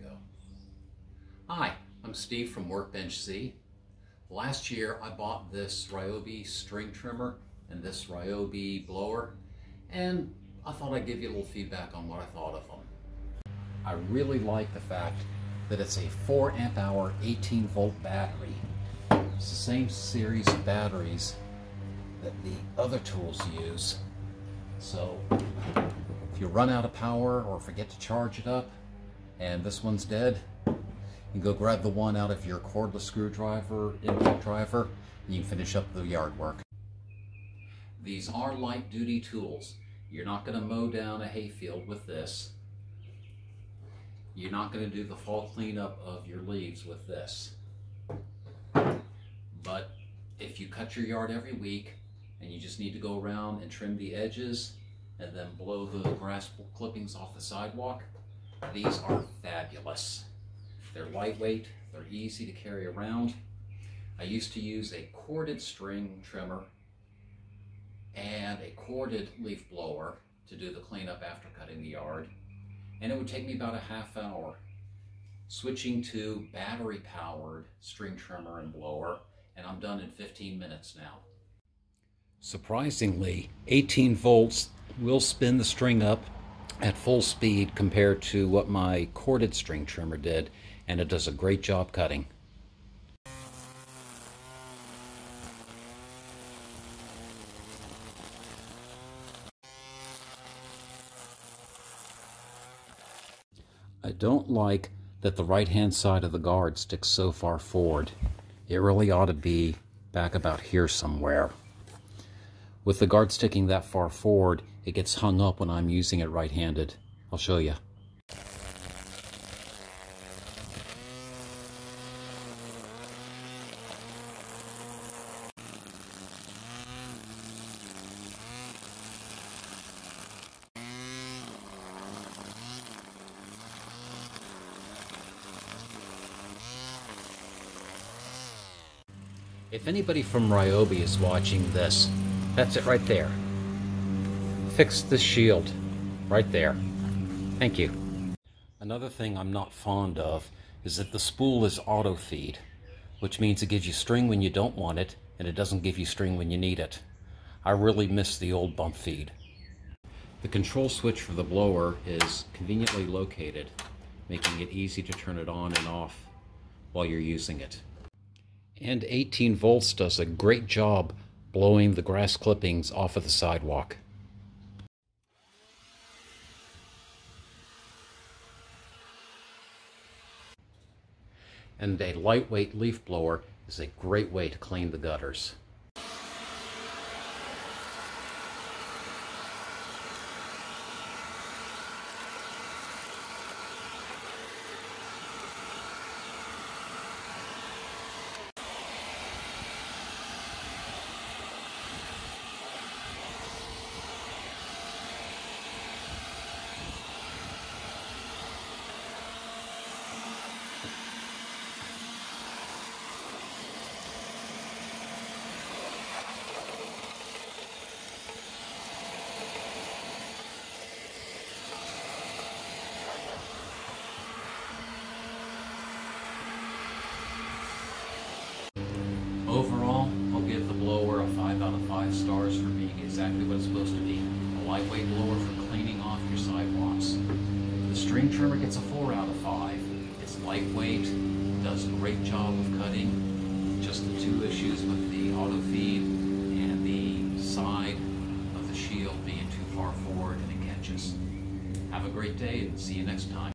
Go. Hi, I'm Steve from Workbench Z. Last year I bought this Ryobi string trimmer and this Ryobi blower, and I thought I'd give you a little feedback on what I thought of them. I really like the fact that it's a 4 amp hour 18 volt battery. It's the same series of batteries that the other tools use, so if you run out of power or forget to charge it up and this one's dead, you can go grab the one out of your cordless screwdriver, impact driver, and you can finish up the yard work. These are light duty tools. You're not going to mow down a hayfield with this. You're not going to do the fall cleanup of your leaves with this. But if you cut your yard every week and you just need to go around and trim the edges and then blow the grass clippings off the sidewalk, these are fabulous. They're lightweight, they're easy to carry around. I used to use a corded string trimmer and a corded leaf blower to do the cleanup after cutting the yard, and it would take me about a half hour. Switching to battery-powered string trimmer and blower, and I'm done in 15 minutes now. Surprisingly, 18 volts will spin the string up at full speed compared to what my corded string trimmer did, and it does a great job cutting. I don't like that the right-hand side of the guard sticks so far forward. It really ought to be back about here somewhere. With the guard sticking that far forward, it gets hung up when I'm using it right-handed. I'll show you. If anybody from Ryobi is watching this, that's it right there. Fix the shield right there. Thank you. Another thing I'm not fond of is that the spool is auto feed, which means it gives you string when you don't want it, and it doesn't give you string when you need it. I really miss the old bump feed. The control switch for the blower is conveniently located, making it easy to turn it on and off while you're using it. And 18 volts does a great job blowing the grass clippings off of the sidewalk. And a lightweight leaf blower is a great way to clean the gutters. Overall, I'll give the blower a 5 out of 5 stars for being exactly what it's supposed to be. A lightweight blower for cleaning off your sidewalks. The string trimmer gets a 4 out of 5. It's lightweight, does a great job of cutting. Just the two issues with the auto feed and the side of the shield being too far forward and it catches. Have a great day and see you next time.